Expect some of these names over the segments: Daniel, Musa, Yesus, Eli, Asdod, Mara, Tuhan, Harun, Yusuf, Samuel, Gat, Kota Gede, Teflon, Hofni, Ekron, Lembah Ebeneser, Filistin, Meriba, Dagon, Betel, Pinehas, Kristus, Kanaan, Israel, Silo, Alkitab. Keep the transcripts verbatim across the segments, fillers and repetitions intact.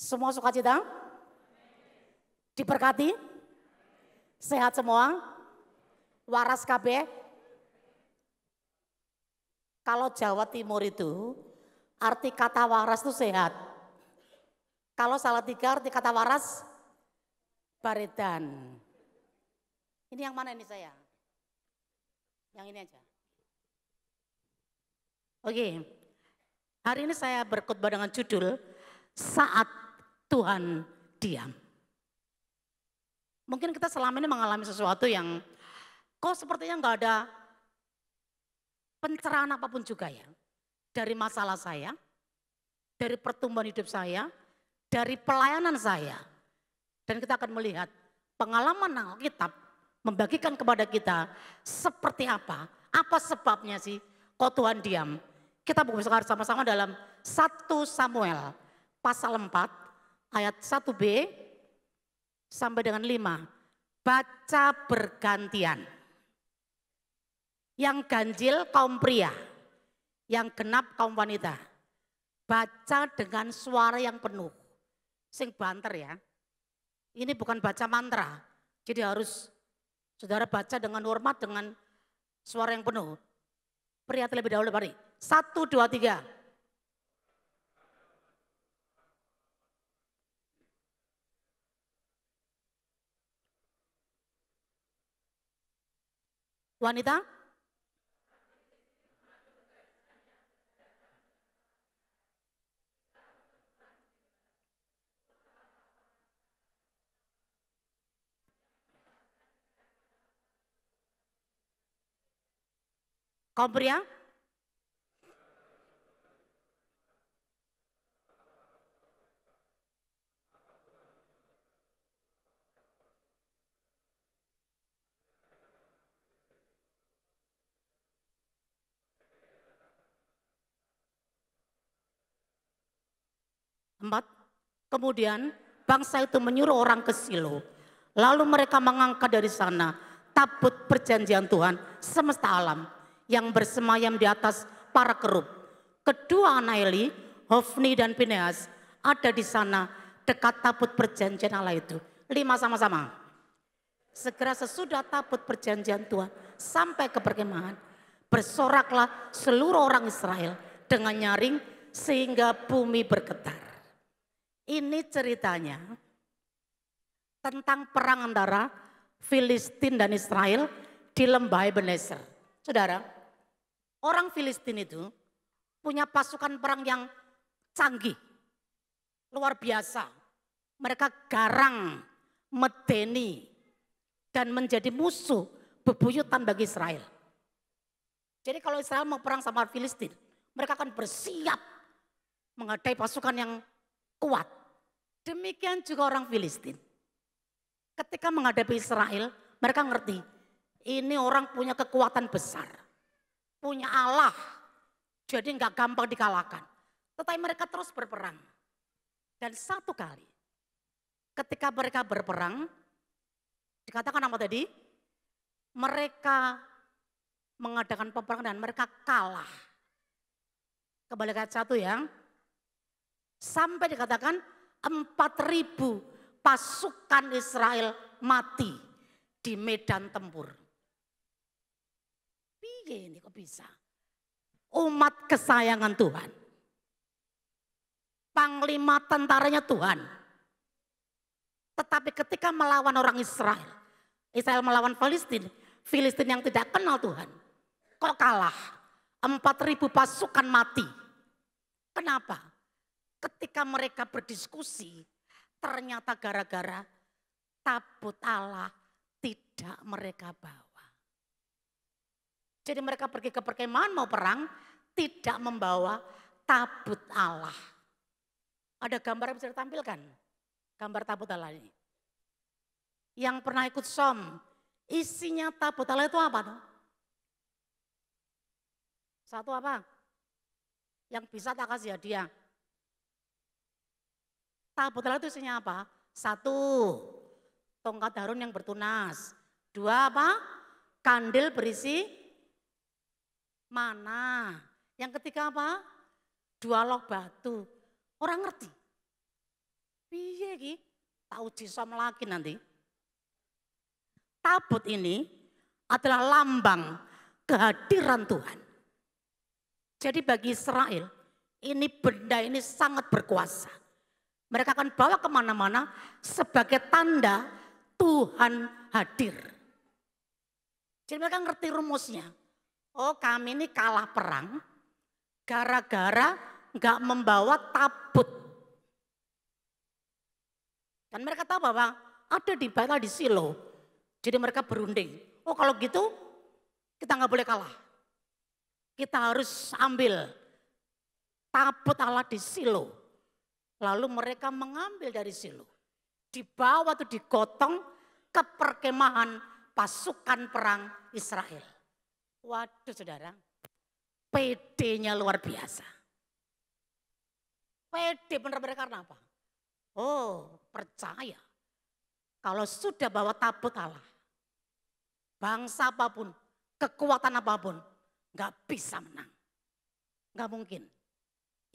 Semua sukacita? Diberkati? Sehat semua? Waras kabeh? Kalau Jawa Timur itu arti kata waras itu sehat. Kalau Salatiga arti kata waras baredan. Ini yang mana ini saya? Yang ini aja. Oke. Hari ini saya berkhotbah dengan judul Saat Tuhan Diam. Mungkin kita selama ini mengalami sesuatu yang kok sepertinya nggak ada pencerahan apapun juga ya. Dari masalah saya, dari pertumbuhan hidup saya, dari pelayanan saya. Dan kita akan melihat pengalaman Alkitab membagikan kepada kita seperti apa. Apa sebabnya sih kok Tuhan diam. Kita berbicara sama-sama dalam satu Samuel. Pasal empat ayat satu B sampai dengan lima. Baca bergantian. Yang ganjil kaum pria, yang genap kaum wanita. Baca dengan suara yang penuh. Sing banter ya. Ini bukan baca mantra. Jadi harus saudara baca dengan hormat dengan suara yang penuh. Pria terlebih dahulu mari. Satu, dua, tiga. Wanita? Kaum pria? Empat, kemudian bangsa itu menyuruh orang ke Silo. Lalu mereka mengangkat dari sana tabut perjanjian Tuhan semesta alam yang bersemayam di atas para kerub. Kedua anak Eli, Hofni dan Pinehas ada di sana dekat tabut perjanjian Allah itu. Lima sama-sama. Segera sesudah tabut perjanjian Tuhan sampai ke perkemahan, bersoraklah seluruh orang Israel dengan nyaring sehingga bumi bergetar. Ini ceritanya tentang perang antara Filistin dan Israel di Lembah Ebeneser. Saudara, orang Filistin itu punya pasukan perang yang canggih, luar biasa. Mereka garang, medeni, dan menjadi musuh bebuyutan bagi Israel. Jadi kalau Israel mau perang sama Filistin, mereka akan bersiap menghadapi pasukan yang kuat. Demikian juga orang Filistin. Ketika menghadapi Israel, mereka ngerti ini orang punya kekuatan besar, punya Allah, jadi nggak gampang dikalahkan. Tetapi mereka terus berperang. Dan satu kali, ketika mereka berperang, dikatakan apa tadi? Mereka mengadakan peperangan dan mereka kalah. Kembali ke satu yang sampai dikatakan empat ribu pasukan Israel mati di medan tempur. Piye ini kok bisa? Umat kesayangan Tuhan. Panglima tentaranya Tuhan. Tetapi ketika melawan orang Israel, Israel melawan Filistin, Filistin yang tidak kenal Tuhan, kok kalah? empat ribu pasukan mati. Kenapa? Ketika mereka berdiskusi, ternyata gara-gara tabut Allah tidak mereka bawa. Jadi mereka pergi ke perkemahan mau perang, tidak membawa tabut Allah. Ada gambar yang bisa ditampilkan, gambar tabut Allah ini. Yang pernah ikut som, isinya tabut Allah itu apa tuh? Satu apa? Yang bisa tak kasih hadiah. Tabut Allah itu isinya apa? Satu, tongkat Harun yang bertunas. Dua apa? Kandil berisi mana. Yang ketiga apa? Dua loh batu. Orang ngerti. Piye iki? Tak uji som lagi nanti. Tabut ini adalah lambang kehadiran Tuhan. Jadi bagi Israel, ini benda ini sangat berkuasa. Mereka akan bawa kemana-mana sebagai tanda Tuhan hadir. Jadi mereka ngerti rumusnya. Oh, kami ini kalah perang gara-gara nggak membawa tabut. Dan mereka tahu bahwa ada di Betel, di Silo. Jadi mereka berunding. Oh, kalau gitu kita nggak boleh kalah. Kita harus ambil tabut Allah di Silo. Lalu mereka mengambil dari Silo. Dibawa itu digotong ke perkemahan pasukan perang Israel. Waduh saudara, pedenya luar biasa. Pede benar-benar karena apa? Oh, percaya. Kalau sudah bawa tabut Allah, bangsa apapun, kekuatan apapun, gak bisa menang. Gak mungkin.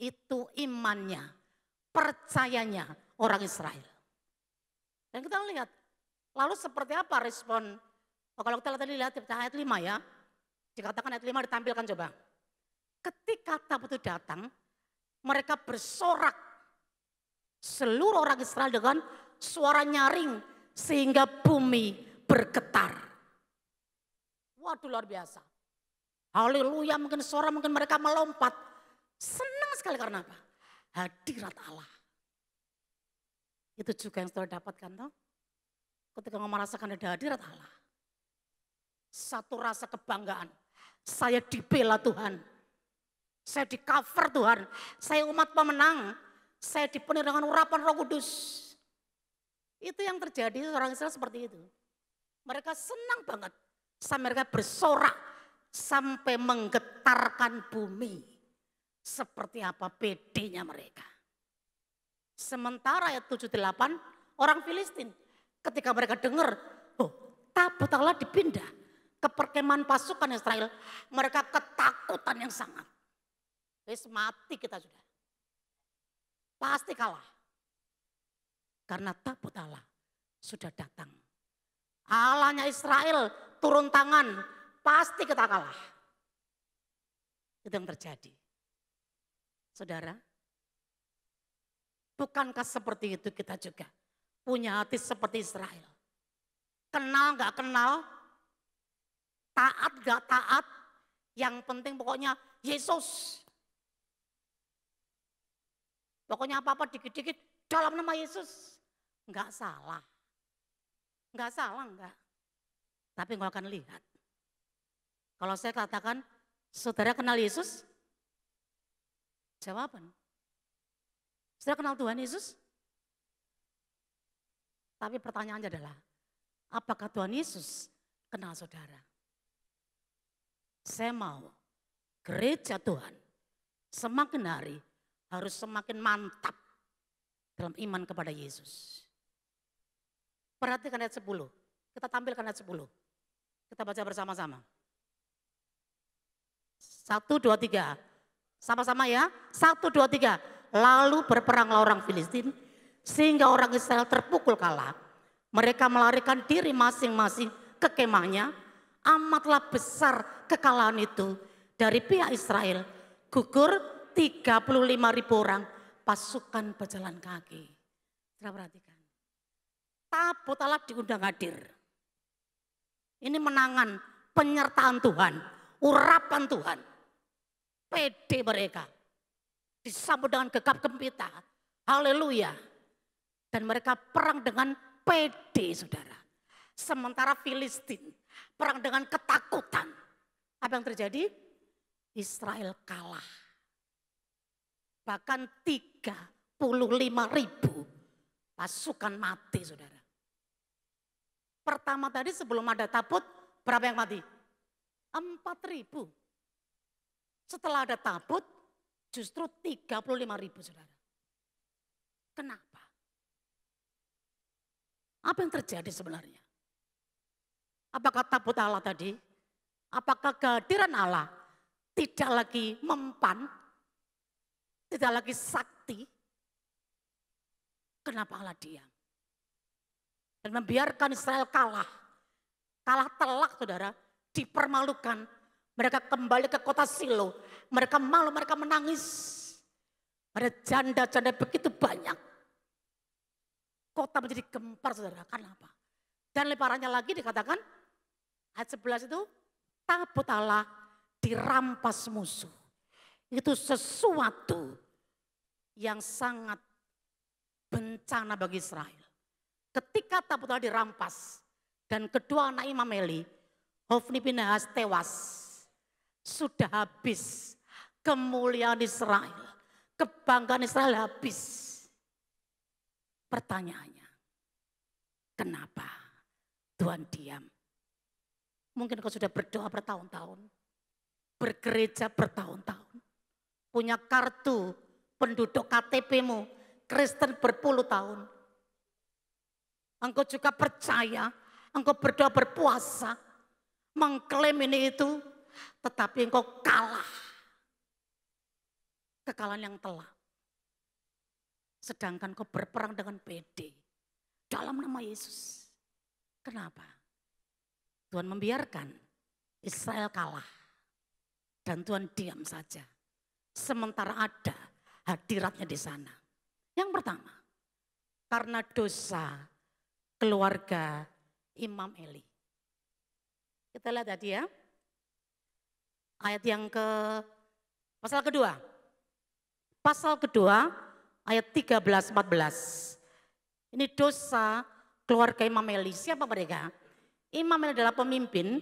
Itu imannya, percayanya orang Israel. Dan kita lihat, lalu seperti apa respon? Oh, kalau kita tadi lihat ayat lima ya, dikatakan ayat lima ditampilkan coba. Ketika tabut itu datang, mereka bersorak. Seluruh orang Israel dengan suara nyaring sehingga bumi bergetar. Waduh luar biasa. Haleluya, mungkin suara, mungkin mereka melompat. Senang sekali karena apa? Hadirat Allah. Itu juga yang saudara dapatkan toh. Ketika merasakan ada hadirat Allah. Satu rasa kebanggaan. Saya dibela Tuhan. Saya di cover Tuhan. Saya umat pemenang. Saya dipenuhi dengan urapan Roh Kudus. Itu yang terjadi orang Israel seperti itu. Mereka senang banget. Sampai mereka bersorak. Sampai menggetarkan bumi. Seperti apa pedenya mereka. Sementara ayat tujuh delapan orang Filistin ketika mereka dengar, oh, tabut Allah dipindah ke perkemahan pasukan Israel, mereka ketakutan yang sangat. Wis mati kita sudah. Pasti kalah. Karena tabut Allah sudah datang. Allahnya Israel turun tangan, pasti kita kalah. Itu yang terjadi. Saudara, bukankah seperti itu kita juga? Punya hati seperti Israel. Kenal gak kenal, taat gak taat, yang penting pokoknya Yesus. Pokoknya apa-apa dikit-dikit dalam nama Yesus. Enggak salah. Enggak salah enggak. Tapi enggak akan lihat. Kalau saya katakan, saudara kenal Yesus? Jawaban. Saudara kenal Tuhan Yesus? Tapi pertanyaannya adalah, apakah Tuhan Yesus kenal saudara? Saya mau gereja Tuhan semakin hari harus semakin mantap dalam iman kepada Yesus. Perhatikan ayat sepuluh, kita tampilkan ayat sepuluh. Kita baca bersama-sama. Satu, dua, tiga. Sama-sama ya, satu, dua, tiga. Lalu berperanglah orang Filistin, sehingga orang Israel terpukul kalah. Mereka melarikan diri masing-masing ke kemahnya. Amatlah besar kekalahan itu dari pihak Israel. Gugur tiga puluh lima ribu orang pasukan berjalan kaki. Kita perhatikan. Tabut Allah diundang hadir. Ini menangan penyertaan Tuhan, urapan Tuhan. Pede mereka. Disambut dengan gegap gempita. Haleluya. Dan mereka perang dengan pede, saudara. Sementara Filistin perang dengan ketakutan. Apa yang terjadi? Israel kalah. Bahkan tiga puluh lima ribu pasukan mati, saudara. Pertama tadi sebelum ada tabut, berapa yang mati? empat ribu. Setelah ada tabut, justru tiga puluh lima ribu, saudara. Kenapa? Apa yang terjadi sebenarnya? Apakah tabut Allah tadi? Apakah kehadiran Allah tidak lagi mempan? Tidak lagi sakti? Kenapa Allah diam? Dan membiarkan Israel kalah. Kalah telak, saudara. Dipermalukan. Mereka kembali ke kota Silo. Mereka malu, mereka menangis. Ada janda-janda begitu banyak. Kota menjadi gempar, saudara. Karena apa? Dan lebih parahnya lagi dikatakan, ayat sebelas itu, tabut Allah dirampas musuh. Itu sesuatu yang sangat bencana bagi Israel. Ketika tabut Allah dirampas, dan kedua anak Imam Eli, Hofni Pinehas tewas. Sudah habis kemuliaan Israel. Kebanggaan Israel habis. Pertanyaannya, kenapa Tuhan diam? Mungkin kau sudah berdoa bertahun-tahun, bergereja bertahun-tahun, punya kartu penduduk K T P-mu, Kristen berpuluh tahun. Engkau juga percaya, engkau berdoa berpuasa, mengklaim ini itu, tetapi engkau kalah. Kekalahan yang telak. Sedangkan kau berperang dengan pede. Dalam nama Yesus. Kenapa? Tuhan membiarkan Israel kalah. Dan Tuhan diam saja. Sementara ada hadiratnya di sana. Yang pertama, karena dosa keluarga Imam Eli. Kita lihat tadi ya. Ayat yang ke, pasal kedua. Pasal kedua ayat tiga belas sampai empat belas. Ini dosa keluarga Imam Eli. Siapa mereka? Imam Eli adalah pemimpin.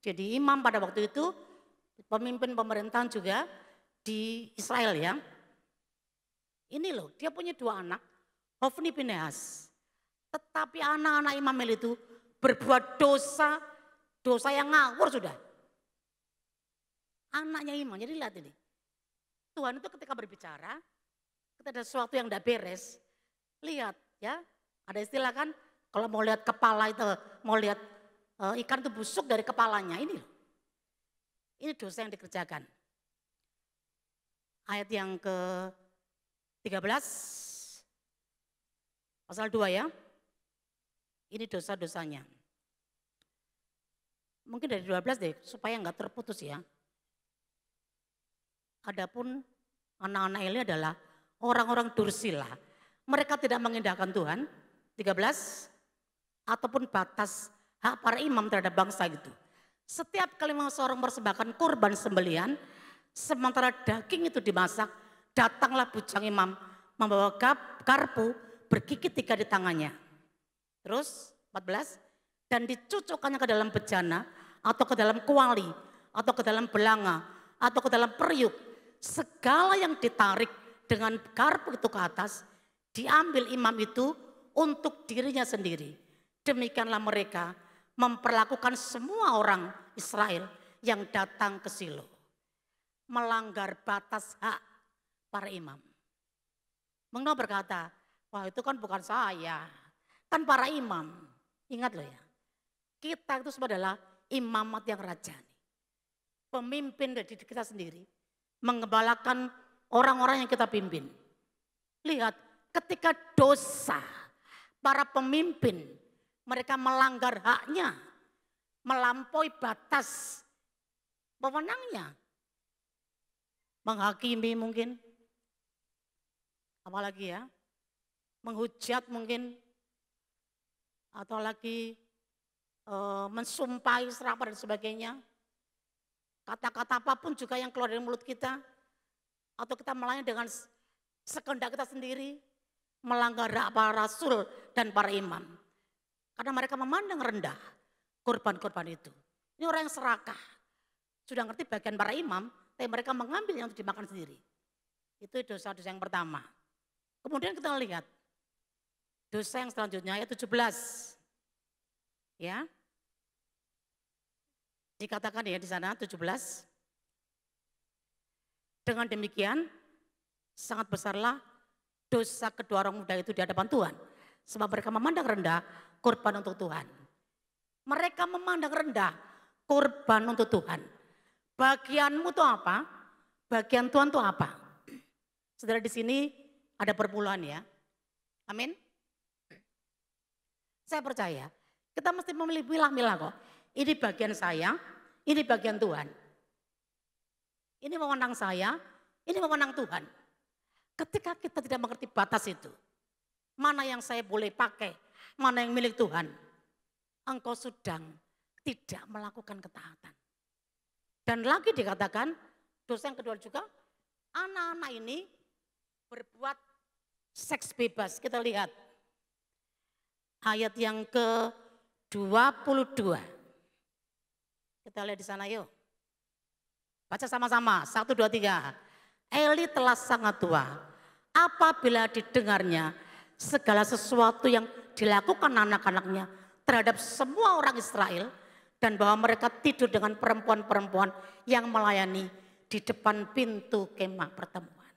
Jadi imam pada waktu itu pemimpin pemerintahan juga di Israel ya. Ini loh, dia punya dua anak, Hofni Pinehas. Tetapi anak-anak Imam Eli itu berbuat dosa, dosa yang ngawur sudah. Anaknya Imam, jadi lihat ini. Tuhan itu ketika berbicara, ketika ada sesuatu yang tidak beres, lihat ya, ada istilah kan, kalau mau lihat kepala itu, mau lihat e, ikan itu busuk dari kepalanya, ini loh. Ini dosa yang dikerjakan. Ayat yang ke tiga belas, pasal dua ya, ini dosa-dosanya. Mungkin dari dua belas deh, supaya nggak terputus ya. Adapun anak-anak Eli adalah orang-orang dursila. Mereka tidak mengindahkan Tuhan, tiga belas, ataupun batas hak para imam terhadap bangsa itu. Setiap kali seorang persembahkan kurban sembelian, sementara daging itu dimasak, datanglah bujang imam membawa garpu bergigit tiga di tangannya. Terus empat belas, dan dicucukkannya ke dalam bejana, atau ke dalam kuali, atau ke dalam belanga, atau ke dalam periuk. Segala yang ditarik dengan garpu itu ke atas, diambil imam itu untuk dirinya sendiri. Demikianlah mereka memperlakukan semua orang Israel yang datang ke Silo. Melanggar batas hak para imam. Mengapa berkata, wah itu kan bukan saya, kan para imam. Ingat loh ya, kita itu semua adalah imamat yang rajani. Pemimpin dari kita sendiri. Mengembalakan orang-orang yang kita pimpin. Lihat, ketika dosa para pemimpin, mereka melanggar haknya, melampaui batas pemenangnya, menghakimi mungkin, apalagi ya, menghujat mungkin, atau lagi e, mensumpahi serapa dan sebagainya. Kata-kata apapun juga yang keluar dari mulut kita. Atau kita melayani dengan sekendak kita sendiri. Melanggar hak para rasul dan para imam. Karena mereka memandang rendah korban-korban itu. Ini orang yang serakah. Sudah ngerti bagian para imam, tapi mereka mengambil yang untuk dimakan sendiri. Itu dosa-dosa yang pertama. Kemudian kita lihat dosa yang selanjutnya ayat tujuh belas. Ya. Dikatakan ya di sana tujuh belas. Dengan demikian sangat besarlah dosa kedua orang muda itu di hadapan Tuhan. Sebab mereka memandang rendah korban untuk Tuhan. Mereka memandang rendah korban untuk Tuhan. Bagianmu itu apa? Bagian Tuhan itu apa? Saudara di sini ada perpuluhan ya. Amin. Saya percaya, kita mesti memilah-milah kok. Ini bagian saya, ini bagian Tuhan. Ini wewenang saya, ini wewenang Tuhan. Ketika kita tidak mengerti batas itu, mana yang saya boleh pakai, mana yang milik Tuhan, engkau sedang tidak melakukan ketaatan. Dan lagi dikatakan, dosa yang kedua juga, anak-anak ini berbuat seks bebas. Kita lihat ayat yang ke dua puluh dua. Kita lihat di sana yuk. Baca sama-sama, satu, dua, tiga. Eli telah sangat tua, apabila didengarnya segala sesuatu yang dilakukan anak-anaknya terhadap semua orang Israel, dan bahwa mereka tidur dengan perempuan-perempuan yang melayani di depan pintu kemah pertemuan.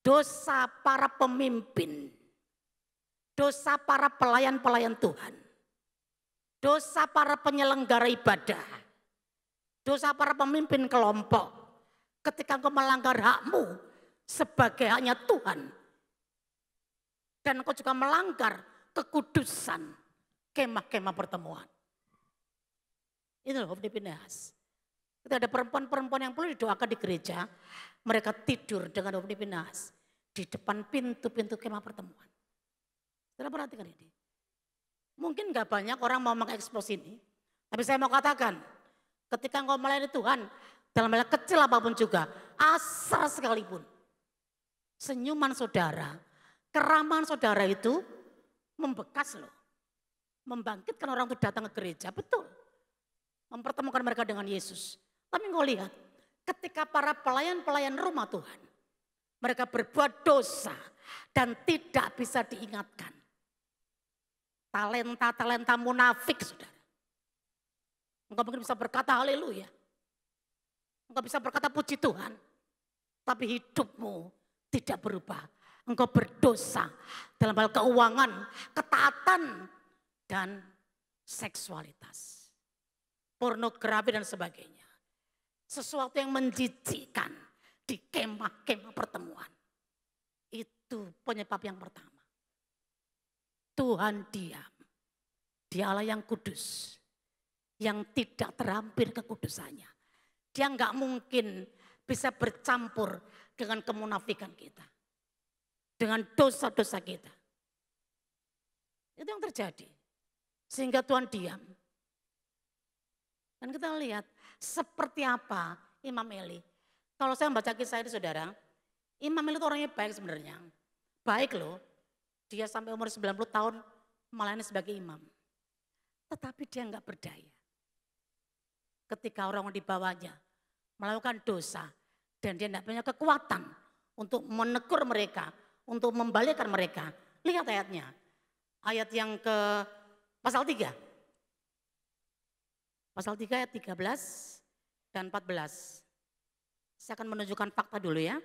Dosa para pemimpin, dosa para pelayan-pelayan Tuhan, dosa para penyelenggara ibadah, dosa para pemimpin kelompok. Ketika engkau melanggar hakmu sebagai hanya Tuhan, dan engkau juga melanggar kekudusan kemah-kemah pertemuan. Itu loh Hofni Pinehas. Kita ada perempuan-perempuan yang perlu didoakan di gereja. Mereka tidur dengan Hofni Pinehas di depan pintu-pintu kemah pertemuan. Kita perhatikan ini. Mungkin gak banyak orang mau mengekspos ini. Tapi saya mau katakan, ketika engkau melayani Tuhan, dalam hal kecil apapun juga, asal sekalipun, senyuman saudara, keramahan saudara itu membekas loh. Membangkitkan orang itu datang ke gereja, betul. Mempertemukan mereka dengan Yesus. Tapi engkau lihat, ketika para pelayan-pelayan rumah Tuhan, mereka berbuat dosa dan tidak bisa diingatkan. Talenta-talenta munafik, saudara. Engkau mungkin bisa berkata haleluya. Engkau bisa berkata puji Tuhan. Tapi hidupmu tidak berubah. Engkau berdosa dalam hal keuangan, ketaatan, dan seksualitas, pornografi dan sebagainya. Sesuatu yang menjijikkan di kemah-kemah pertemuan. Itu penyebab yang pertama. Tuhan diam. Dia Allah yang kudus, yang tidak terhampir kekudusannya. Dia nggak mungkin bisa bercampur dengan kemunafikan kita, dengan dosa-dosa kita. Itu yang terjadi. Sehingga Tuhan diam. Dan kita lihat seperti apa Imam Eli. Kalau saya membaca kisah ini saudara, Imam Eli itu orangnya baik sebenarnya. Baik loh, dia sampai umur sembilan puluh tahun melayani sebagai imam. Tetapi dia nggak berdaya. Ketika orang di bawahnya melakukan dosa dan dia nggak punya kekuatan untuk menegur mereka, untuk membalikkan mereka. Lihat ayatnya, ayat yang ke Pasal tiga. Pasal tiga ayat tiga belas dan empat belas. Saya akan menunjukkan fakta dulu ya.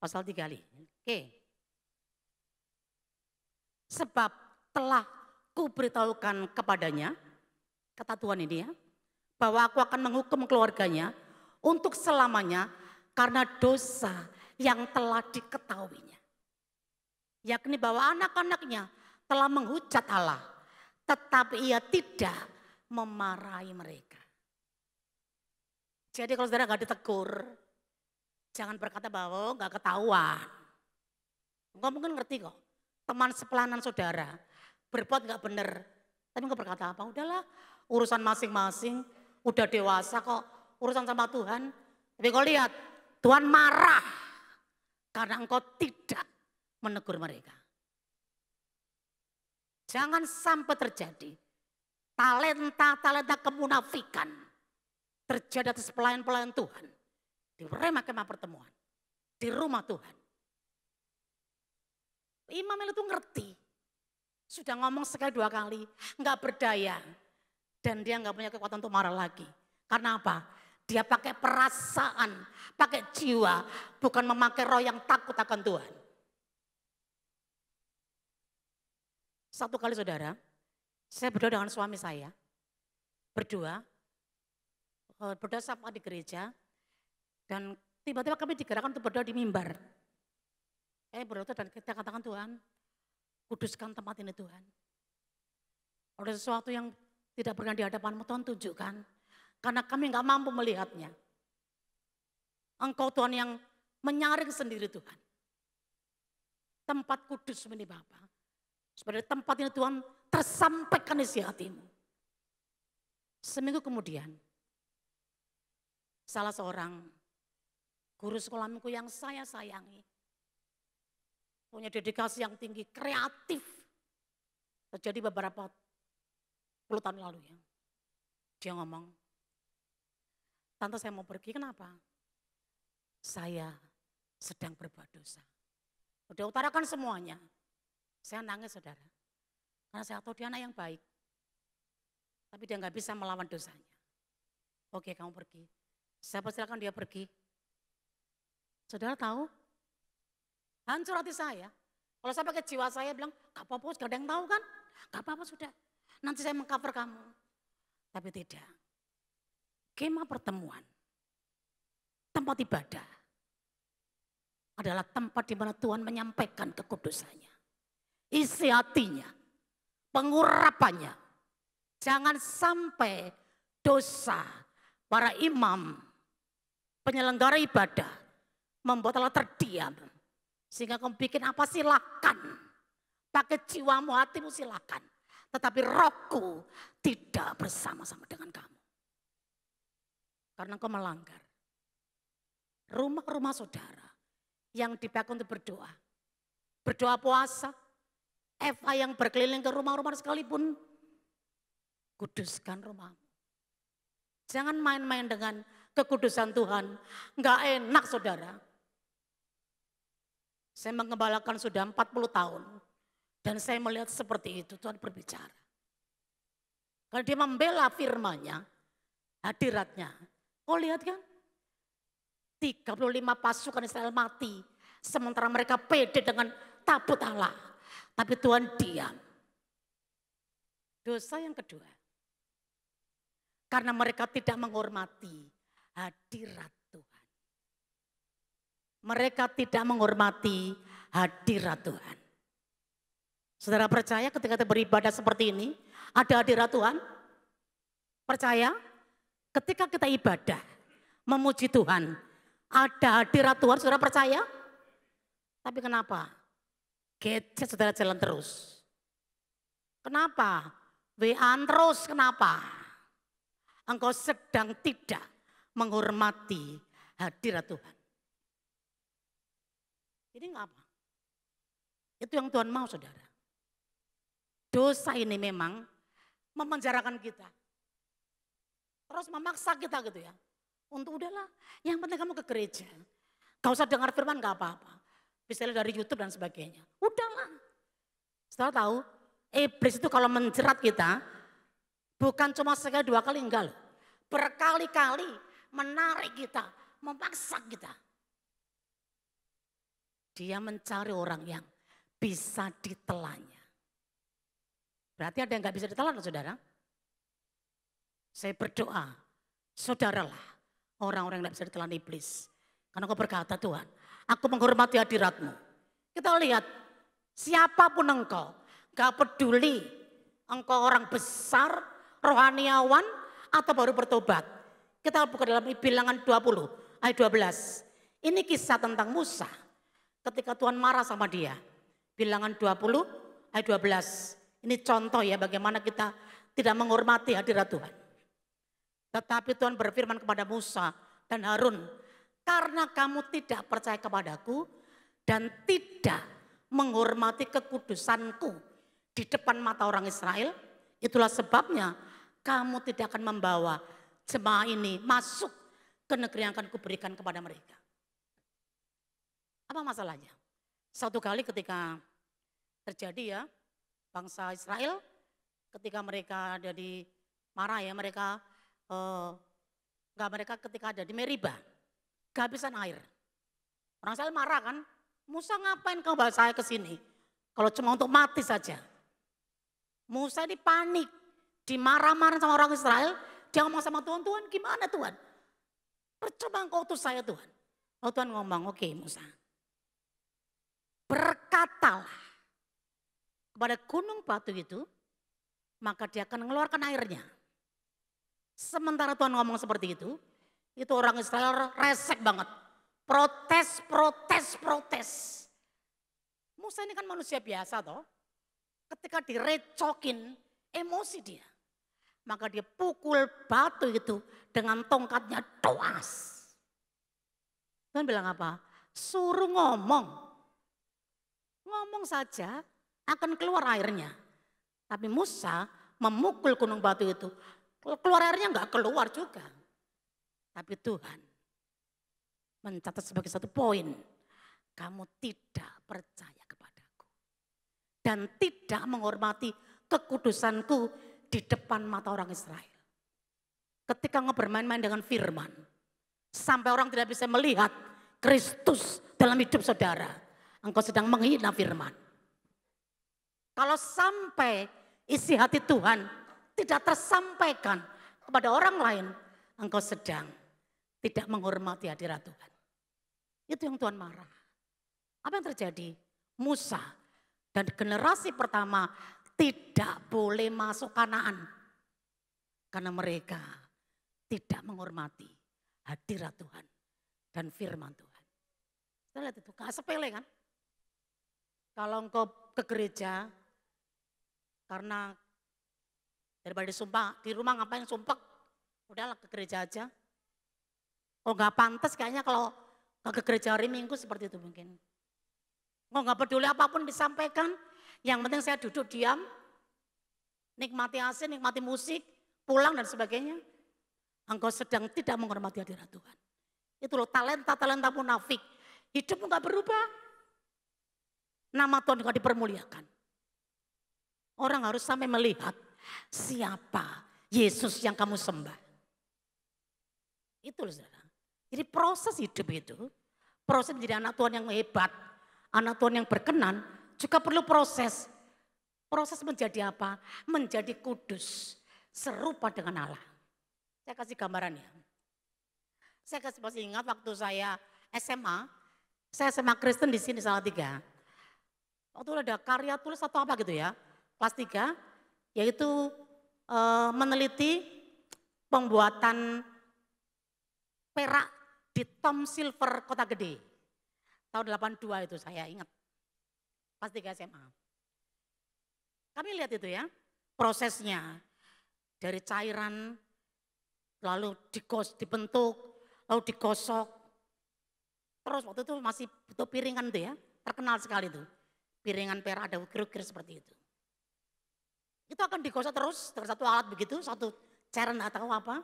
Pasal tiga kali. Oke. Sebab telah kuberitahukan kepadanya, kata Tuhan ini ya, bahwa aku akan menghukum keluarganya untuk selamanya karena dosa yang telah diketahuinya. Yakni bahwa anak-anaknya telah menghujat Allah, tetapi ia tidak memarahi mereka. Jadi kalau saudara gak ditegur, jangan berkata bahwa gak ketahuan. Engkau mungkin ngerti kok, teman sepelanan saudara, berbuat gak bener. Tapi engkau berkata apa, udahlah urusan masing-masing, udah dewasa kok, urusan sama Tuhan. Tapi kau lihat, Tuhan marah karena engkau tidak menegur mereka. Jangan sampai terjadi talenta-talenta kemunafikan terjadi atas pelayan-pelayan Tuhan. Di kemah pertemuan, di rumah Tuhan. Imam Eli itu ngerti, sudah ngomong sekali dua kali, nggak berdaya. Dan dia nggak punya kekuatan untuk marah lagi. Karena apa? Dia pakai perasaan, pakai jiwa, bukan memakai roh yang takut akan Tuhan. Satu kali saudara, saya berdoa dengan suami saya, berdoa, berdoa sama di gereja, dan tiba-tiba kami digerakkan untuk berdoa di mimbar. Saya berdoa dan kita katakan, Tuhan, kuduskan tempat ini Tuhan. Ada sesuatu yang tidak pernah di hadapan-Mu, Tuhan tunjukkan. Karena kami nggak mampu melihatnya. Engkau Tuhan yang menyaring sendiri Tuhan. Tempat kudus ini Bapa. Sebenarnya tempat ini Tuhan tersampaikan isi hati-Mu. Seminggu kemudian, salah seorang guru sekolahku yang saya sayangi, punya dedikasi yang tinggi, kreatif. Terjadi beberapa puluh tahun lalu ya. Dia ngomong, "Tante saya mau pergi, kenapa?" "Saya sedang berbuat dosa." Udah utarakan semuanya. Saya nangis saudara. Karena saya tahu dia anak yang baik. Tapi dia nggak bisa melawan dosanya. "Oke kamu pergi." Saya persilakan dia pergi. Saudara tahu? Hancur hati saya. Kalau saya pakai jiwa saya bilang, "Gak apa-apa, gak ada yang tahu kan? Gak apa-apa sudah, nanti saya mengcover kamu." Tapi tidak. Kemah pertemuan, tempat ibadah adalah tempat di mana Tuhan menyampaikan kekudusannya, isi hatinya, pengurapannya. Jangan sampai dosa para imam, penyelenggara ibadah membuat Allah terdiam. Sehingga kamu bikin apa silakan, pakai jiwamu, hatimu silakan. Tetapi rohku tidak bersama-sama dengan kamu. Karena engkau melanggar. Rumah-rumah saudara yang dipakai untuk berdoa. Berdoa puasa, Eva yang berkeliling ke rumah-rumah sekalipun. Kuduskan rumahmu. Jangan main-main dengan kekudusan Tuhan. Enggak enak saudara. Saya mengembalakan sudah empat puluh tahun. Dan saya melihat seperti itu Tuhan berbicara. Kalau dia membela firman-Nya, hadiratnya. Kau lihat kan? tiga puluh lima pasukan Israel mati. Sementara mereka pede dengan tabut Allah. Tapi Tuhan diam. Dosa yang kedua. Karena mereka tidak menghormati hadirat. Mereka tidak menghormati hadirat Tuhan. Saudara percaya ketika kita beribadah seperti ini, ada hadirat Tuhan? Percaya? Ketika kita ibadah, memuji Tuhan, ada hadirat Tuhan, saudara percaya? Tapi kenapa? Gadget saudara jalan terus. Kenapa? W A-an terus, kenapa? Engkau sedang tidak menghormati hadirat Tuhan. Ini enggak apa. Itu yang Tuhan mau saudara. Dosa ini memang memenjarakan kita. Terus memaksa kita gitu ya. Untuk udahlah, yang penting kamu ke gereja. Gak usah dengar firman gak apa-apa. Bisa lihat dari YouTube dan sebagainya. Udahlah. Setelah tahu, iblis itu kalau menjerat kita, bukan cuma sekali dua kali, enggak loh. Berkali-kali menarik kita, memaksa kita. Dia mencari orang yang bisa ditelannya. Berarti ada yang gak bisa ditelan saudara. Saya berdoa, saudaralah orang-orang yang gak bisa ditelan iblis. Karena kau berkata Tuhan, aku menghormati hadirat-Mu. Kita lihat, siapapun engkau, gak peduli engkau orang besar, rohaniawan atau baru bertobat. Kita buka dalam bilangan dua puluh ayat dua belas. Ini kisah tentang Musa. Ketika Tuhan marah sama dia. Bilangan dua puluh ayat dua belas. Ini contoh ya bagaimana kita tidak menghormati hadirat Tuhan. Tetapi Tuhan berfirman kepada Musa dan Harun. Karena kamu tidak percaya kepadaku dan tidak menghormati kekudusanku di depan mata orang Israel. Itulah sebabnya kamu tidak akan membawa jemaah ini masuk ke negeri yang akan kuberikan kepada mereka. Apa masalahnya? Satu kali ketika terjadi ya, bangsa Israel ketika mereka ada di Mara ya, mereka, eh, enggak mereka ketika ada di Meriba, kehabisan air. Orang Israel marah kan, Musa ngapain kau bawa saya ke sini? Kalau cuma untuk mati saja. Musa ini panik, dimarah-marah sama orang Israel, dia ngomong sama Tuhan, Tuhan gimana Tuhan? Percuma engkau utus saya Tuhan. Oh Tuhan ngomong, oke Musa. berkatalah kepada gunung batu itu, maka dia akan mengeluarkan airnya. Sementara Tuhan ngomong seperti itu, itu orang Israel resek banget. Protes, protes, protes. Musa ini kan manusia biasa toh. Ketika direcokin emosi dia, maka dia pukul batu itu dengan tongkatnya doas. Tuhan bilang apa? Suruh ngomong. Ngomong saja akan keluar airnya. Tapi Musa memukul gunung batu itu. Keluar airnya enggak keluar juga. Tapi Tuhan mencatat sebagai satu poin. Kamu tidak percaya kepadaku. Dan tidak menghormati kekudusanku di depan mata orang Israel. Ketika bermain-main dengan firman. Sampai orang tidak bisa melihat Kristus dalam hidup saudara. Engkau sedang menghina firman. Kalau sampai isi hati Tuhan tidak tersampaikan kepada orang lain, engkau sedang tidak menghormati hadirat Tuhan. Itu yang Tuhan marah. Apa yang terjadi? Musa dan generasi pertama tidak boleh masuk Kanaan. Karena mereka tidak menghormati hadirat Tuhan dan firman Tuhan. Kita lihat itu, gak sepele kan? Kalau engkau ke gereja, karena daripada sumpah, di rumah ngapain sumpah, udahlah ke gereja aja. Oh nggak pantas kayaknya kalau ke gereja hari Minggu seperti itu mungkin. Oh nggak peduli apapun disampaikan, yang penting saya duduk diam, nikmati A C, nikmati musik, pulang dan sebagainya. Engkau sedang tidak menghormati hadirat Tuhan. Itu loh talenta-talenta munafik, hidupmu nggak berubah, nama Tuhan nggak dipermuliakan. Orang harus sampai melihat siapa Yesus yang kamu sembah. Itu loh saudara. Jadi proses hidup itu, proses menjadi anak Tuhan yang hebat, anak Tuhan yang berkenan, juga perlu proses. Proses menjadi apa? Menjadi kudus, serupa dengan Allah. Saya kasih gambaran ya. Saya kasih masih ingat waktu saya S M A, saya S M A Kristen di sini Salatiga. Waktu ada karya tulis atau apa gitu ya, kelas tiga. Yaitu e, meneliti pembuatan perak di Tom Silver Kota Gede. Tahun delapan puluh dua itu saya ingat. Pas tiga S M A. Kami lihat itu ya, prosesnya. Dari cairan, lalu digos, dibentuk, lalu digosok. Terus waktu itu masih butuh piringan itu ya, terkenal sekali itu. Piringan perak ada ukir-ukir seperti itu. Itu akan digosok terus dengan satu alat begitu, satu cairan atau apa.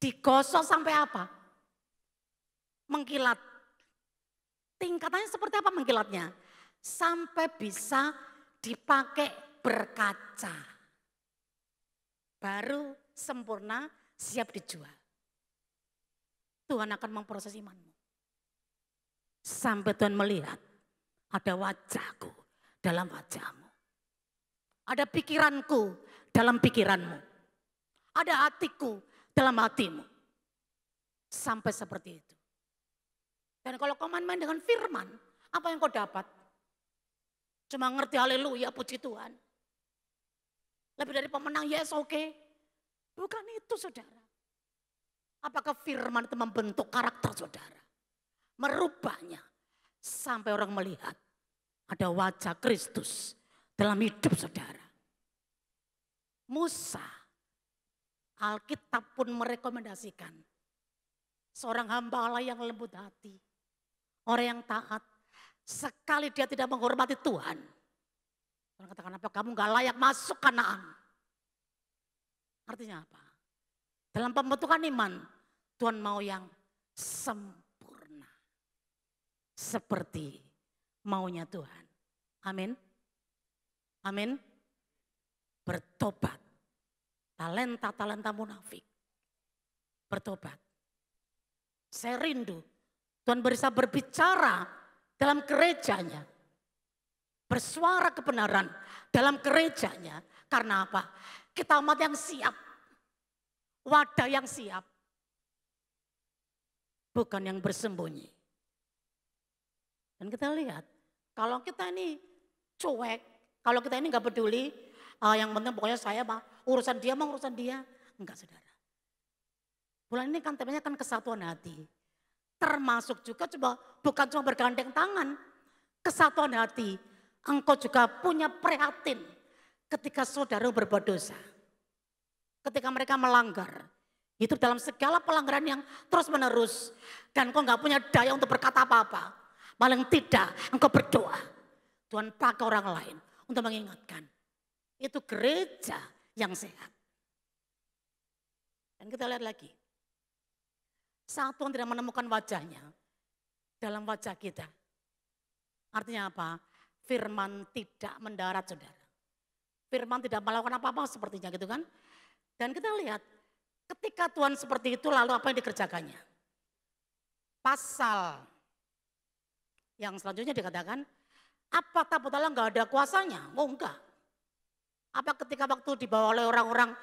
Digosok sampai apa? Mengkilat. Tingkatannya seperti apa mengkilatnya? Sampai bisa dipakai berkaca. Baru sempurna, siap dijual. Tuhan akan memproses imanmu. Sampai Tuhan melihat ada wajahku dalam wajahmu. Ada pikiranku dalam pikiranmu. Ada hatiku dalam hatimu. Sampai seperti itu. Dan kalau kau main-main dengan firman, apa yang kau dapat? Cuma ngerti haleluya, puji Tuhan. Lebih dari pemenang, yes, oke. Okay. Bukan itu saudara. Apakah firman itu membentuk karakter saudara? Merubahnya. Sampai orang melihat ada wajah Kristus dalam hidup saudara. Musa, Alkitab pun merekomendasikan seorang hamba Allah yang lembut hati, orang yang taat. Sekali dia tidak menghormati Tuhan, Tuhan katakan apa? Kamu gak layak masuk Kanaan. Artinya apa? Dalam pembentukan iman, Tuhan mau yang sempurna, seperti maunya Tuhan. Amin. Amin. Bertobat. Talenta-talenta munafik. Bertobat. Saya rindu Tuhan bisa berbicara dalam gerejanya. Bersuara kebenaran dalam gerejanya. Karena apa? Kita umat yang siap. Wadah yang siap. Bukan yang bersembunyi. Dan kita lihat Kalau kita ini cuek, kalau kita ini nggak peduli, uh, yang penting pokoknya saya mah urusan dia mah urusan dia, enggak saudara. Bulan ini kan temanya kan kesatuan hati, termasuk juga coba bukan cuma bergandeng tangan, kesatuan hati. Engkau juga punya prihatin ketika saudara berbuat dosa, ketika mereka melanggar. Itu dalam segala pelanggaran yang terus menerus. Dan engkau gak punya daya untuk berkata apa-apa. Paling tidak engkau berdoa. Tuhan pakai orang lain untuk mengingatkan. Itu gereja yang sehat. Dan kita lihat lagi. Satu yang tidak menemukan wajahnya dalam wajah kita. Artinya apa? Firman tidak mendarat saudara. Firman tidak melakukan apa-apa sepertinya gitu kan. Dan kita lihat ketika Tuhan seperti itu lalu apa yang dikerjakannya. Pasal yang selanjutnya dikatakan apa tabut Allah nggak ada kuasanya? Oh enggak. Apa ketika waktu dibawa oleh orang-orang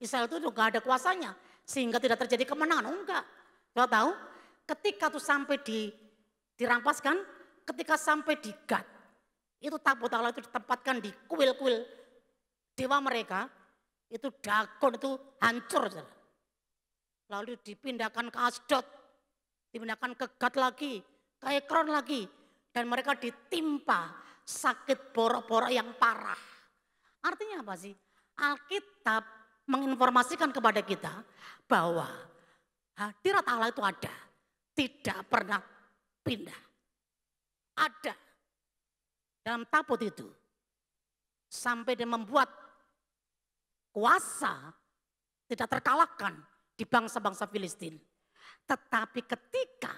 Israel itu nggak ada kuasanya sehingga tidak terjadi kemenangan? Oh enggak. Lo tahu ketika tuh sampai di dirampaskan ketika sampai di Gat. Itu tabut Allah itu ditempatkan di kuil-kuil dewa mereka. Itu Dagon itu hancur. Saudara. Lalu dipindahkan ke Asdod. Dipindahkan ke Gat lagi. Ke Ekron lagi. Dan mereka ditimpa sakit borok-borok yang parah. Artinya apa sih? Alkitab menginformasikan kepada kita bahwa hadirat Allah itu ada. Tidak pernah pindah. Ada. Dalam tabut itu sampai dia membuat kuasa tidak terkalahkan di bangsa-bangsa Filistin. Tetapi ketika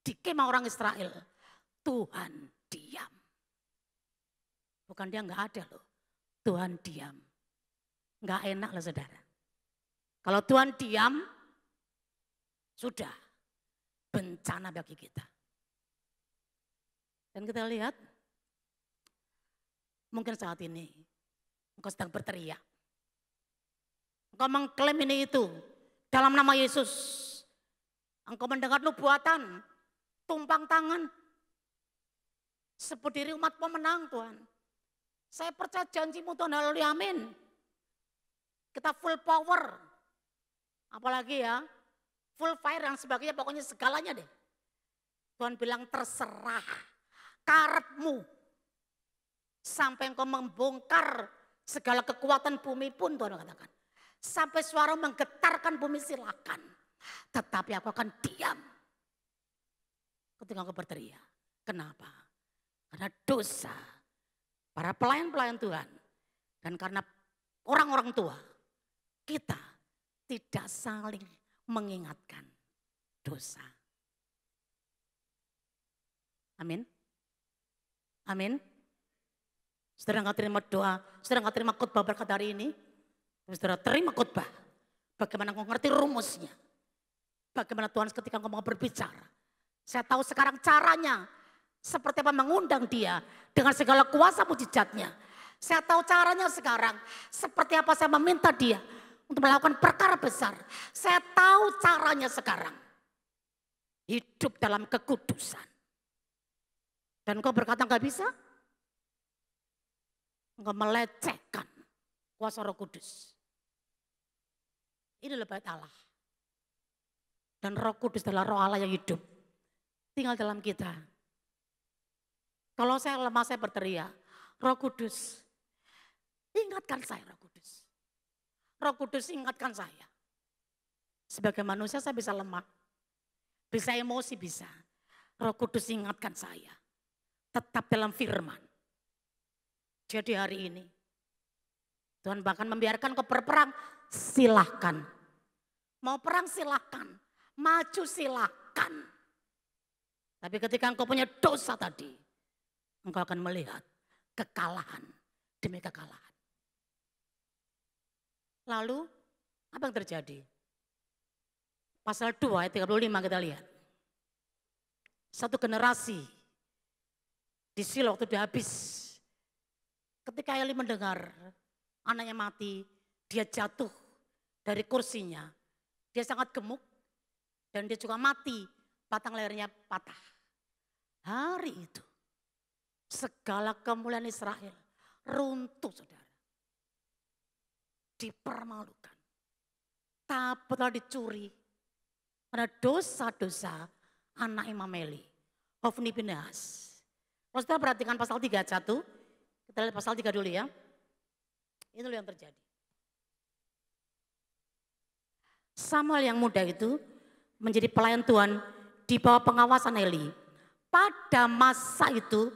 dikemah orang Israel, Tuhan diam. Bukan dia nggak ada loh, Tuhan diam. Nggak enak loh saudara. Kalau Tuhan diam, sudah bencana bagi kita. Dan kita lihat, mungkin saat ini engkau sedang berteriak. Engkau mengklaim ini itu dalam nama Yesus. Engkau mendengar nubuatan, tumpang tangan. Sebut diri umat pemenang Tuhan. Saya percaya janjimu Tuhan, haleluya amin. Kita full power. Apalagi ya, full fire dan sebagainya, pokoknya segalanya deh. Tuhan bilang terserah karetmu. Sampai engkau membongkar segala kekuatan bumi pun Tuhan katakan. Sampai suara menggetarkan bumi silakan. Tetapi aku akan diam. Ketika engkau berteriak. Kenapa? Karena dosa. Para pelayan-pelayan Tuhan. Dan karena orang-orang tua. Kita tidak saling mengingatkan dosa. Amin. Amin. Saudara nggak terima doa, saudara nggak terima khotbah berkat hari ini, saudara terima khotbah. Bagaimana engkau ngerti rumusnya? Bagaimana Tuhan ketika engkau mau berbicara? Saya tahu sekarang caranya, seperti apa mengundang dia dengan segala kuasa mujizatnya. Saya tahu caranya sekarang, seperti apa saya meminta dia untuk melakukan perkara besar. Saya tahu caranya sekarang. Hidup dalam kekudusan. Dan engkau berkata nggak bisa? Engkau melecehkan kuasa Roh Kudus. Inilah bait Allah. Dan Roh Kudus adalah Roh Allah yang hidup. Tinggal dalam kita. Kalau saya lemah saya berteriak, Roh Kudus ingatkan saya Roh Kudus. Roh Kudus ingatkan saya. Sebagai manusia saya bisa lemah. Bisa emosi bisa. Roh Kudus ingatkan saya. Tetap dalam firman. Jadi hari ini, Tuhan bahkan membiarkan kau berperang, silahkan. Mau perang silahkan, maju silahkan. Tapi ketika engkau punya dosa tadi, engkau akan melihat kekalahan demi kekalahan. Lalu apa yang terjadi? Pasal dua ayat tiga puluh lima kita lihat. Satu generasi di Silo waktu dia habis. Ketika Eli mendengar anaknya mati, dia jatuh dari kursinya. Dia sangat gemuk dan dia juga mati, batang lehernya patah. Hari itu Segala kemuliaan Israel runtuh, saudara. Dipermalukan. Tabutlah dicuri. Karena dosa-dosa anak Imameli. Hofni Pinehas. Kalau kita perhatikan pasal tiga ayat satu. Kita lihat pasal tiga dulu ya. Ini dulu yang terjadi. Samuel yang muda itu menjadi pelayan Tuhan di bawah pengawasan Eli. Pada masa itu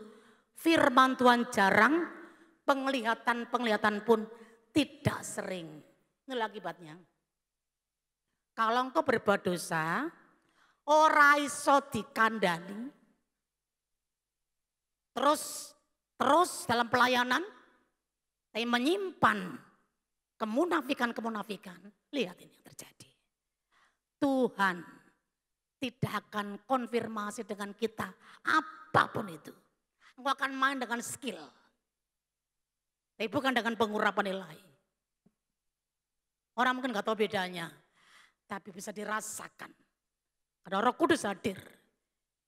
firman Tuhan jarang, penglihatan-penglihatan pun tidak sering. Inilah akibatnya. Kalau engkau berbuat dosa, ora iso dikandani. Terus, terus dalam pelayanan, tapi menyimpan kemunafikan-kemunafikan. Lihat ini yang terjadi. Tuhan tidak akan konfirmasi dengan kita apapun itu. Engkau akan main dengan skill. Tapi bukan dengan pengurapan nilai. Orang mungkin gak tahu bedanya. Tapi bisa dirasakan. Ada Roh Kudus hadir.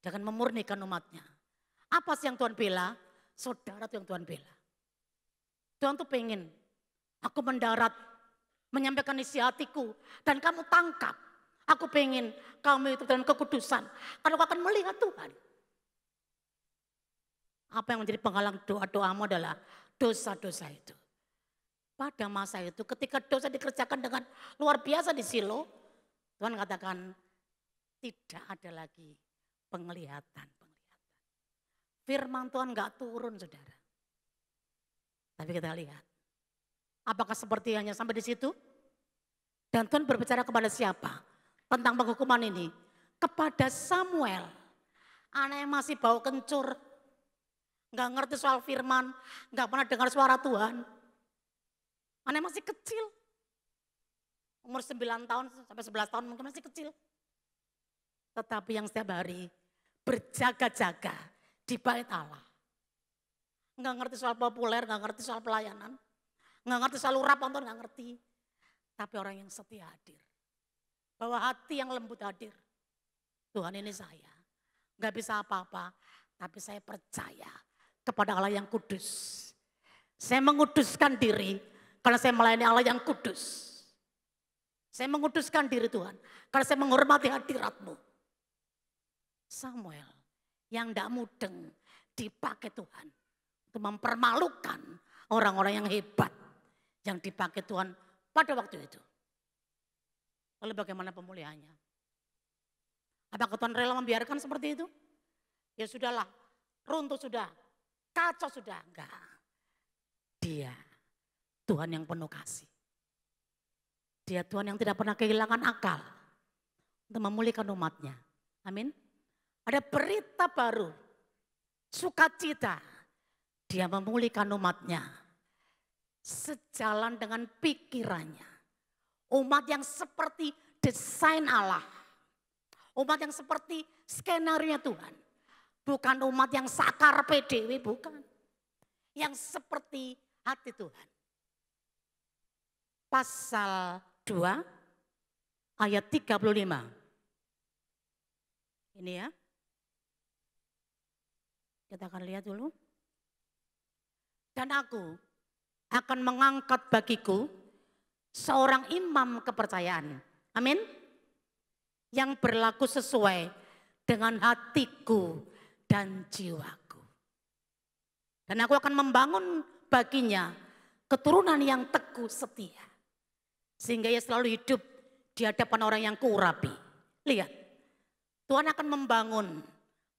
Dengan memurnikan umatnya. Apa sih yang Tuhan bela? Saudara itu yang Tuhan bela. Tuhan tuh pengen. Aku mendarat. Menyampaikan isi hatiku. Dan kamu tangkap. Aku pengen kamu itu dalam kekudusan. Karena aku akan melihat Tuhan. Apa yang menjadi penghalang doa-doamu adalah dosa-dosa itu. Pada masa itu ketika dosa dikerjakan dengan luar biasa di Silo. Tuhan katakan tidak ada lagi penglihatan. Firman Tuhan gak turun, saudara. Tapi kita lihat. Apakah seperti hanya sampai di situ? Dan Tuhan berbicara kepada siapa? Tentang penghukuman ini kepada Samuel, anak yang masih bau kencur, nggak ngerti soal firman, nggak pernah dengar suara Tuhan, anak yang masih kecil, umur sembilan tahun sampai sebelas tahun mungkin masih kecil, tetapi yang setiap hari berjaga-jaga di bait Allah, nggak ngerti soal populer, nggak ngerti soal pelayanan, nggak ngerti soal urap nonton, nggak ngerti, tapi orang yang setia hadir. Bahwa hati yang lembut hadir. Tuhan ini saya. Gak bisa apa-apa. Tapi saya percaya kepada Allah yang kudus. Saya menguduskan diri. Karena saya melayani Allah yang kudus. Saya menguduskan diri Tuhan. Karena saya menghormati hadiratmu. Samuel yang gak mudeng dipakai Tuhan. Untuk mempermalukan orang-orang yang hebat. Yang dipakai Tuhan pada waktu itu. Lalu bagaimana pemuliaannya? Apakah Tuhan rela membiarkan seperti itu? Ya sudahlah, runtuh sudah, kacau sudah. Enggak. Dia Tuhan yang penuh kasih. Dia Tuhan yang tidak pernah kehilangan akal untuk memulihkan umatnya. Amin. Ada berita baru, sukacita. Dia memulihkan umatnya sejalan dengan pikirannya. Umat yang seperti desain Allah. Umat yang seperti skenario Tuhan. Bukan umat yang sakar P D W, bukan. Yang seperti hati Tuhan. Pasal dua ayat tiga puluh lima. Ini ya. Kita akan lihat dulu. Dan aku akan mengangkat bagiku seorang imam kepercayaan, amin, yang berlaku sesuai dengan hatiku dan jiwaku. Dan aku akan membangun baginya keturunan yang teguh setia. Sehingga ia selalu hidup di hadapan orang yang kuurapi. Lihat, Tuhan akan membangun,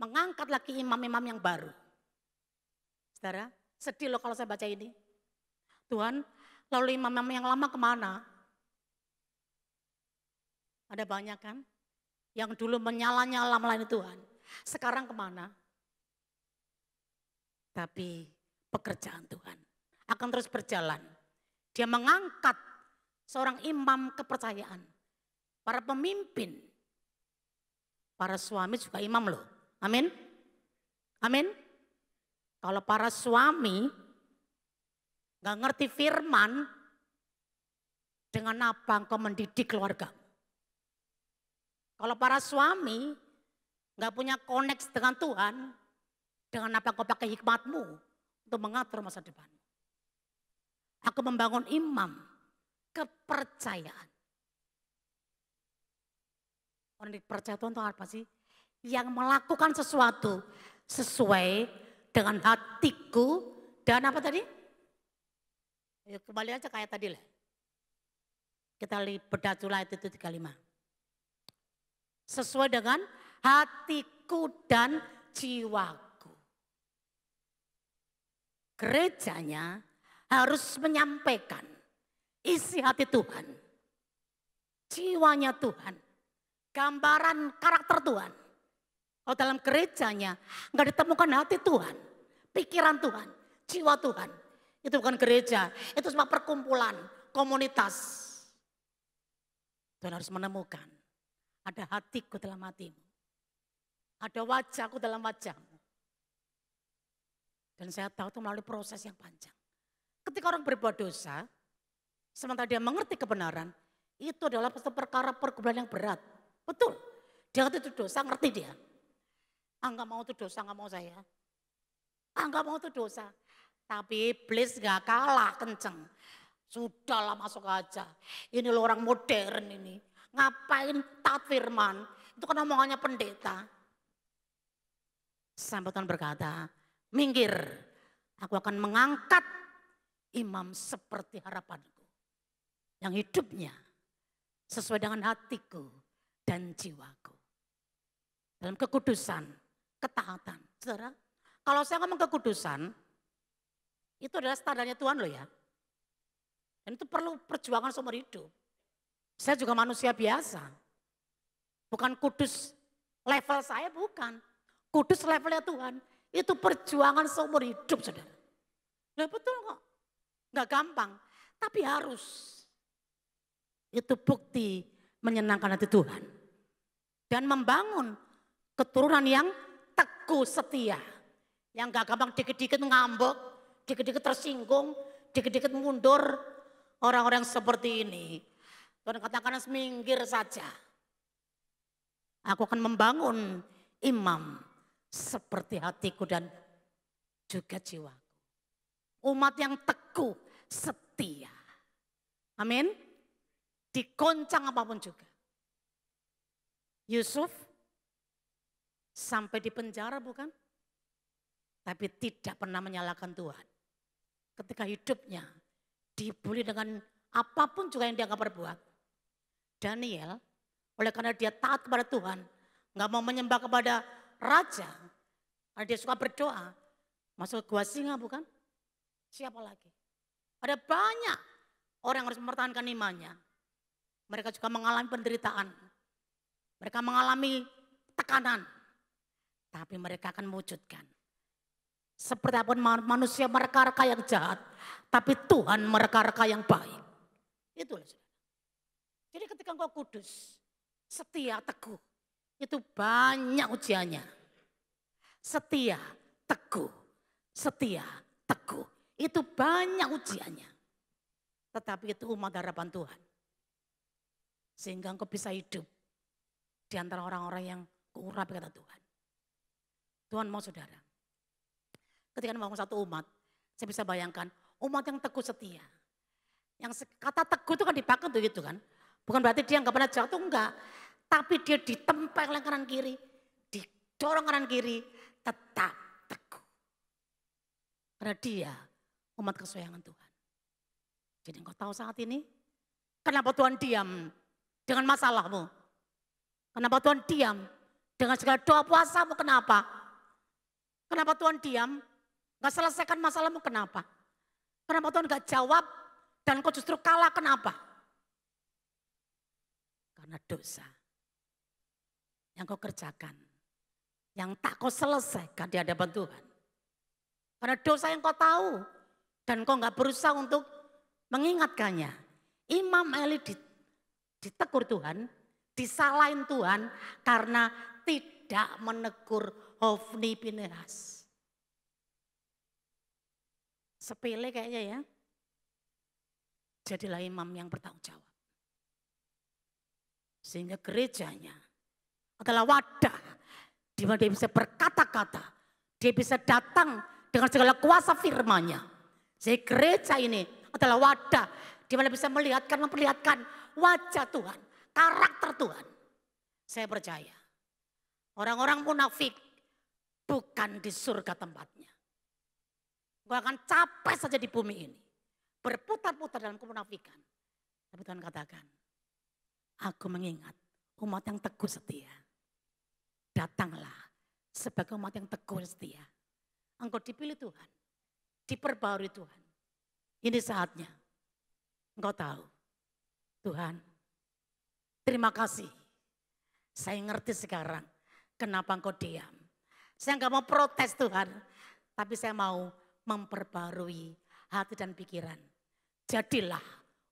mengangkat lagi imam-imam yang baru. Saudara, sedih loh kalau saya baca ini. Tuhan, lalu imam-imam yang lama kemana? Ada banyak kan? Yang dulu menyala-nyala melayani Tuhan. Sekarang kemana? Tapi pekerjaan Tuhan akan terus berjalan. Dia mengangkat seorang imam kepercayaan. Para pemimpin. Para suami juga imam loh. Amin? Amin? Kalau para suami gak ngerti firman, dengan apa engkau mendidik keluarga. Kalau para suami gak punya koneksi dengan Tuhan, Dengan apa kau pakai hikmatmu untuk mengatur masa depan. Aku membangun imam kepercayaan. Orang dipercaya Tuhan itu apa sih? Yang melakukan sesuatu sesuai dengan hatiku dan apa tadi? Ya, kembali aja kayak tadi lah. Kita bedah dulu ayat itu tiga puluh lima. Sesuai dengan hatiku dan jiwaku. Gerejanya harus menyampaikan isi hati Tuhan. Jiwanya Tuhan. Gambaran karakter Tuhan. Kalau dalam gerejanya nggak ditemukan hati Tuhan. Pikiran Tuhan. Jiwa Tuhan. Itu bukan gereja. Itu cuma perkumpulan. Komunitas. Tuhan harus menemukan. Ada hatiku dalam hatimu. Ada wajahku dalam wajahmu. Dan saya tahu itu melalui proses yang panjang. Ketika orang berbuat dosa, sementara dia mengerti kebenaran, itu adalah perkara pergumulan yang berat. Betul. Dia ngerti itu dosa, ngerti dia. Ah nggak mau itu dosa, nggak mau saya. Ah nggak mau itu dosa. Tapi iblis nggak kalah kenceng. Sudahlah masuk aja. Ini lo orang modern ini. Ngapain taat firman? Itu kan omongannya pendeta. Sampai Tuhan berkata, minggir. Aku akan mengangkat imam seperti harapanku. Yang hidupnya sesuai dengan hatiku dan jiwaku. Dalam kekudusan, ketaatan. Saudara, kalau saya ngomong kekudusan, itu adalah standarnya Tuhan loh ya. Dan itu perlu perjuangan seumur hidup. Saya juga manusia biasa. Bukan kudus level saya, bukan. Kudus levelnya Tuhan. Itu perjuangan seumur hidup saudara. Nah betul kok. Gak gampang. Tapi harus. Itu bukti menyenangkan hati Tuhan. Dan membangun keturunan yang teguh setia. Yang gak gampang dikit-dikit ngambek. Dikit-dikit tersinggung. Dikit-dikit mundur. Orang-orang seperti ini, Tuhan katakan minggir saja. Aku akan membangun imam seperti hatiku dan juga jiwaku. Umat yang teguh, setia. Amin. Dikoncang apapun juga. Yusuf sampai di penjara bukan? Tapi tidak pernah menyalahkan Tuhan. Ketika hidupnya dibully dengan apapun juga yang dia nggak perbuat. Daniel, oleh karena dia taat kepada Tuhan, nggak mau menyembah kepada raja, karena dia suka berdoa, masuk ke gua singa bukan? Siapa lagi? Ada banyak orang yang harus mempertahankan imannya. Mereka juga mengalami penderitaan. Mereka mengalami tekanan. Tapi mereka akan mewujudkan. Seperti apapun manusia mereka-reka yang jahat, tapi Tuhan mereka-reka yang baik. Itulah. Jadi ketika engkau kudus, setia, teguh, itu banyak ujiannya. Setia, teguh, setia, teguh, itu banyak ujiannya. Tetapi itu umat harapan Tuhan. Sehingga engkau bisa hidup di antara orang-orang yang kurang kata Tuhan. Tuhan mau saudara. Ketika membangun satu umat, saya bisa bayangkan umat yang teguh setia. Yang kata teguh itu kan dipakai untuk itu kan. Bukan berarti dia nggak pernah jatuh, enggak. Tapi dia ditempel oleh kanan kiri, didorong kanan kiri, tetap teguh. Karena dia umat kesayangan Tuhan. Jadi engkau tahu saat ini, kenapa Tuhan diam dengan masalahmu? Kenapa Tuhan diam dengan segala doa puasamu, kenapa? Kenapa Tuhan diam? Gak selesaikan masalahmu kenapa? Kenapa Tuhan gak jawab dan kau justru kalah kenapa? Karena dosa yang kau kerjakan, yang tak kau selesaikan di hadapan Tuhan. Karena dosa yang kau tahu dan kau gak berusaha untuk mengingatkannya. Imam Eli ditegur Tuhan, disalahin Tuhan karena tidak menegur Hofni Pinehas. Sepele kayaknya ya. Jadilah imam yang bertanggung jawab. Sehingga gerejanya adalah wadah di mana dia bisa berkata-kata, Dia bisa datang dengan segala kuasa firman-Nya. Jadi gereja ini adalah wadah di mana bisa melihatkan, memperlihatkan wajah Tuhan, karakter Tuhan. Saya percaya orang-orang munafik bukan di surga tempatnya. Gua akan capek saja di bumi ini, berputar-putar dalam kemunafikan. Tapi Tuhan katakan, aku mengingat umat yang teguh setia. Datanglah sebagai umat yang teguh setia. Engkau dipilih Tuhan, diperbarui Tuhan. Ini saatnya engkau tahu, Tuhan, terima kasih. Saya ngerti sekarang kenapa engkau diam. Saya nggak mau protes Tuhan, tapi saya mau memperbarui hati dan pikiran. Jadilah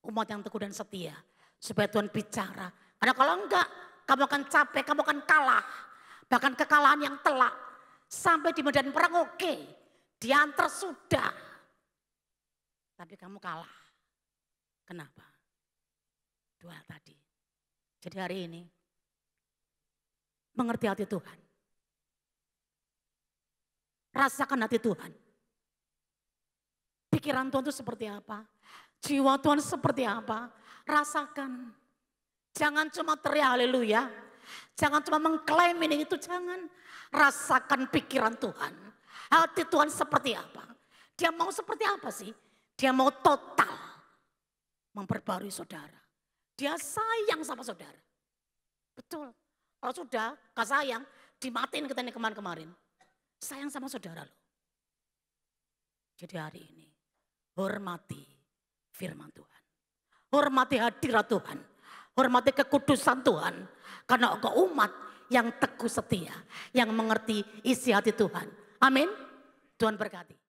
umat yang teguh dan setia, supaya Tuhan bicara. Karena kalau enggak, kamu akan capek, kamu akan kalah. Bahkan kekalahan yang telak. Sampai di medan perang oke, diantar sudah. Tapi kamu kalah. Kenapa? Dua hal tadi. Jadi hari ini, mengerti hati Tuhan. Rasakan hati Tuhan. Pikiran Tuhan itu seperti apa? Jiwa Tuhan seperti apa? Rasakan. Jangan cuma teriak haleluya. Jangan cuma mengklaim ini itu, jangan. Rasakan pikiran Tuhan. Hati Tuhan seperti apa? Dia mau seperti apa sih? Dia mau total memperbarui saudara. Dia sayang sama saudara. Betul. Kalau sudah gak sayang, dimatiin kita ini kemarin-kemarin. Sayang sama saudara loh. Jadi hari ini, hormati firman Tuhan. Hormati hadirat Tuhan. Hormati kekudusan Tuhan. Karena engkau umat yang teguh setia. Yang mengerti isi hati Tuhan. Amin. Tuhan berkati.